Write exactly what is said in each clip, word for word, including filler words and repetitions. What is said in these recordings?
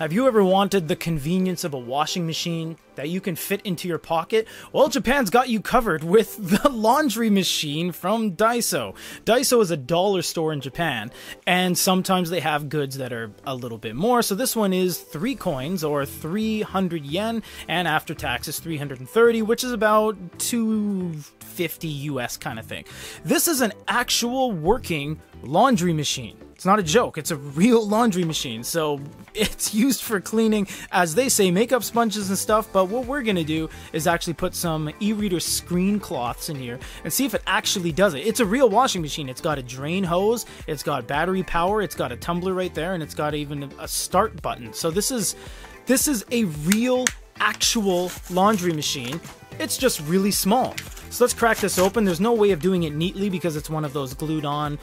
Have you ever wanted the convenience of a washing machine that you can fit into your pocket? Well, Japan's got you covered with the laundry machine from Daiso. Daiso is a dollar store in Japan, and sometimes they have goods that are a little bit more. So this one is three coins or three hundred yen, and after tax is three hundred thirty, which is about two fifty U S kind of thing. This is an actual working laundry machine. It's not a joke, it's a real laundry machine. So it's used for cleaning, as they say, makeup sponges and stuff, but what we're gonna do is actually put some e-reader screen cloths in here and see if it actually does it. It's a real washing machine. It's got a drain hose, it's got battery power, it's got a tumbler right there, and it's got even a start button. So this is this is a real actual laundry machine. It's just really small. So let's crack this open. There's no way of doing it neatly because it's one of those glued on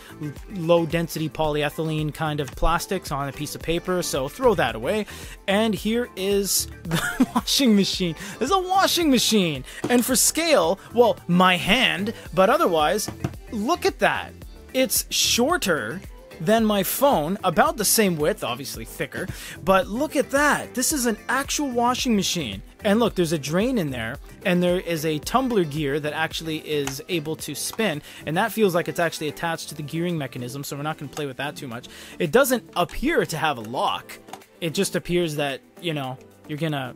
low density polyethylene kind of plastics on a piece of paper, so throw that away. And here is the washing machine. There's a washing machine, and for scale, well, my hand, but otherwise, look at that. It's shorter than my phone, about the same width, obviously thicker, but look at that. This is an actual washing machine. And look, there's a drain in there, and there is a tumbler gear that actually is able to spin, and that feels like it's actually attached to the gearing mechanism, so we're not gonna play with that too much. It doesn't appear to have a lock. It just appears that, you know, you're gonna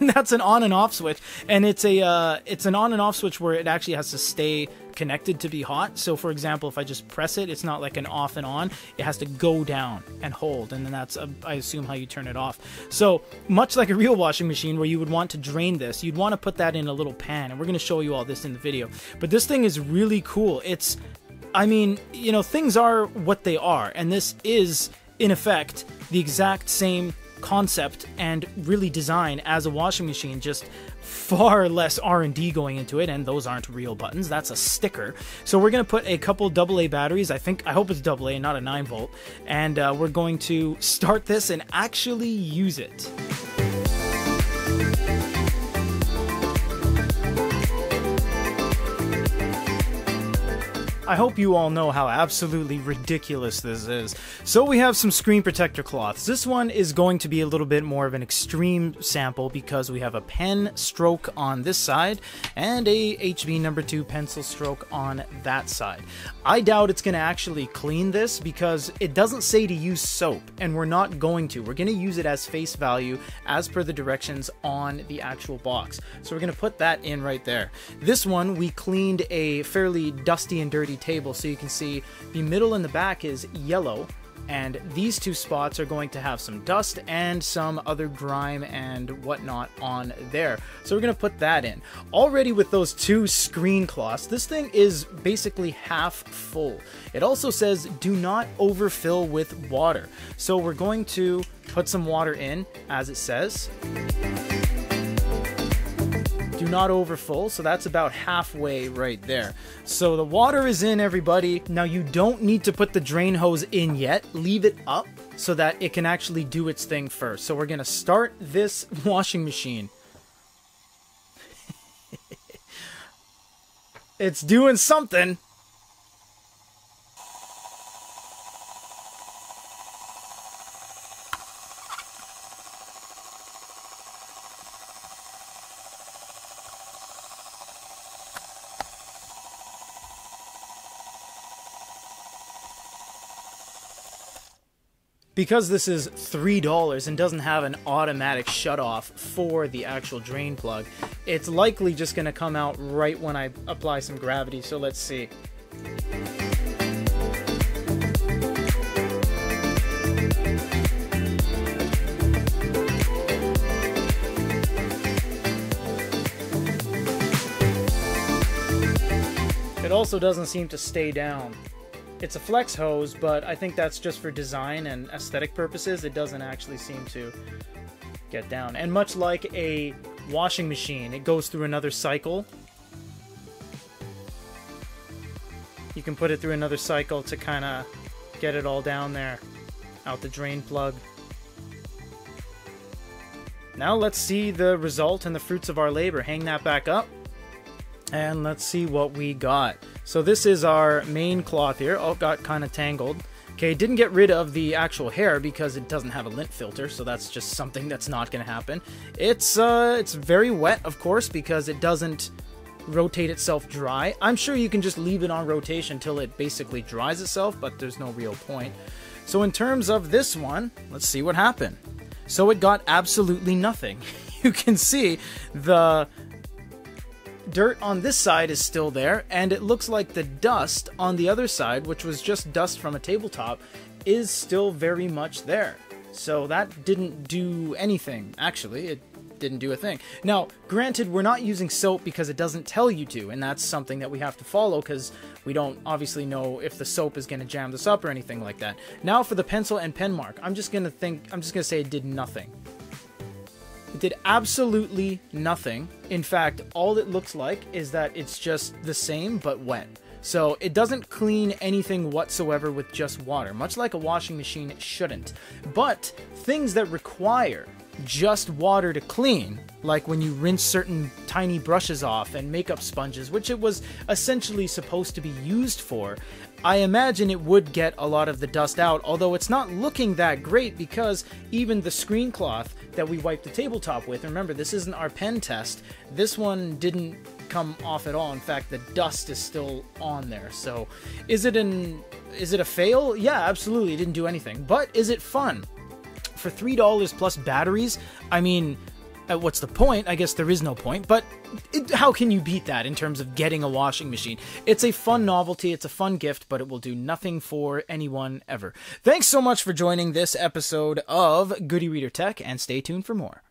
that's an on and off switch, and it's a uh, it's an on and off switch where it actually has to stay connected to be hot. So for example, if I just press it, it's not like an off and on, it has to go down and hold, and then that's uh, I assume how you turn it off. So much like a real washing machine where you would want to drain this, you'd want to put that in a little pan, and we're going to show you all this in the video. But this thing is really cool. It's, I mean, you know, things are what they are, and this is in effect the exact same concept and really design as a washing machine, just far less R and D going into it. And those aren't real buttons, that's a sticker. So we're going to put a couple double A batteries, I think, I hope it's double A and not a nine volt, and uh, we're going to start this and actually use it. I hope you all know how absolutely ridiculous this is. So we have some screen protector cloths. This one is going to be a little bit more of an extreme sample because we have a pen stroke on this side and a H B number two pencil stroke on that side. I doubt it's going to actually clean this because it doesn't say to use soap, and we're not going to. We're going to use it as face value as per the directions on the actual box. So we're going to put that in right there. This one, we cleaned a fairly dusty and dirty table, so you can see the middle and the back is yellow, and these two spots are going to have some dust and some other grime and whatnot on there. So we're going to put that in. Already with those two screen cloths, this thing is basically half full. It also says do not overfill with water, so we're going to put some water in as it says. Do not overfill, so that's about halfway right there. So the water is in, everybody. Now you don't need to put the drain hose in yet. Leave it up so that it can actually do its thing first. So we're gonna start this washing machine. It's doing something. Because this is three dollars and doesn't have an automatic shutoff for the actual drain plug, it's likely just going to come out right when I apply some gravity. So let's see. It also doesn't seem to stay down. It's a flex hose, but I think that's just for design and aesthetic purposes. It doesn't actually seem to get down. And much like a washing machine, it goes through another cycle. You can put it through another cycle to kind of get it all down there, out the drain plug. Now let's see the result and the fruits of our labor. Hang that back up. And let's see what we got. So this is our main cloth here. Oh, it got kind of tangled. Okay, didn't get rid of the actual hair because it doesn't have a lint filter, so that's just something that's not going to happen. It's uh, it's very wet, of course, because it doesn't rotate itself dry. I'm sure you can just leave it on rotation till it basically dries itself, but there's no real point. So in terms of this one, let's see what happened. So it got absolutely nothing. You can see the dirt on this side is still there, and it looks like the dust on the other side, which was just dust from a tabletop, is still very much there. So that didn't do anything, actually. It didn't do a thing. Now, granted, we're not using soap because it doesn't tell you to, and that's something that we have to follow because we don't obviously know if the soap is going to jam this up or anything like that. Now for the pencil and pen mark, I'm just going to think, I'm just going to say it did nothing. It did absolutely nothing. In fact, all it looks like is that it's just the same but wet. So it doesn't clean anything whatsoever with just water, much like a washing machine it shouldn't. But things that require just water to clean, like when you rinse certain tiny brushes off and makeup sponges, which it was essentially supposed to be used for, I imagine it would get a lot of the dust out, although it's not looking that great because even the screen cloth that we wiped the tabletop with, remember this isn't our pen test, this one didn't come off at all. In fact, the dust is still on there. So is it an is it a fail? Yeah, absolutely, it didn't do anything. But is it fun? For three dollars plus batteries, I mean, what's the point? I guess there is no point, but it, how can you beat that in terms of getting a washing machine? It's a fun novelty, it's a fun gift, but it will do nothing for anyone ever. Thanks so much for joining this episode of Good e-reader Tech, and stay tuned for more.